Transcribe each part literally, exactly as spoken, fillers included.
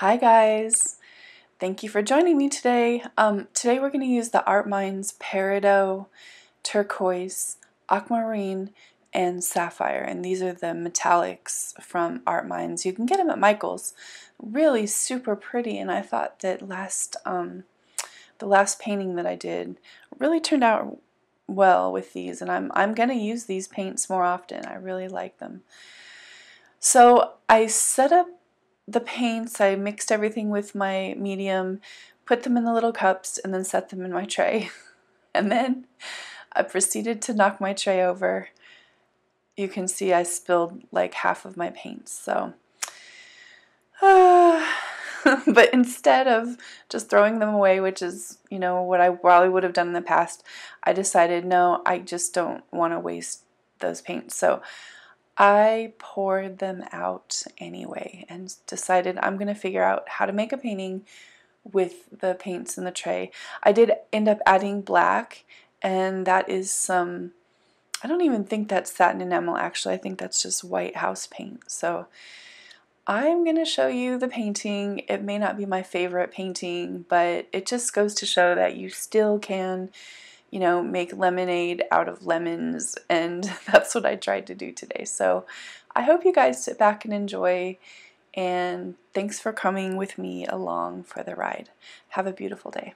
Hi guys! Thank you for joining me today. Um, today we're going to use the Art Minds Peridot, Turquoise, Aquamarine, and Sapphire, and these are the metallics from Art Minds. You can get them at Michael's. Really super pretty, and I thought that last um, the last painting that I did really turned out well with these, and I'm, I'm going to use these paints more often. I really like them. So I set up the paints, I mixed everything with my medium, put them in the little cups, and then set them in my tray. And then I proceeded to knock my tray over. You can see I spilled like half of my paints, so. Uh, but instead of just throwing them away, which is, you know, what I probably would have done in the past, I decided, no, I just don't want to waste those paints. So I poured them out anyway and decided I'm going to figure out how to make a painting with the paints in the tray. I did end up adding black, and that is some, I don't even think that's satin enamel actually, I think that's just white house paint. So I'm going to show you the painting. It may not be my favorite painting, but it just goes to show that you still can, you know, make lemonade out of lemons, and that's what I tried to do today. So I hope you guys sit back and enjoy, and thanks for coming with me along for the ride. Have a beautiful day.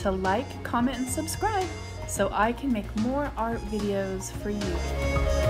to like, comment, and subscribe so I can make more art videos for you.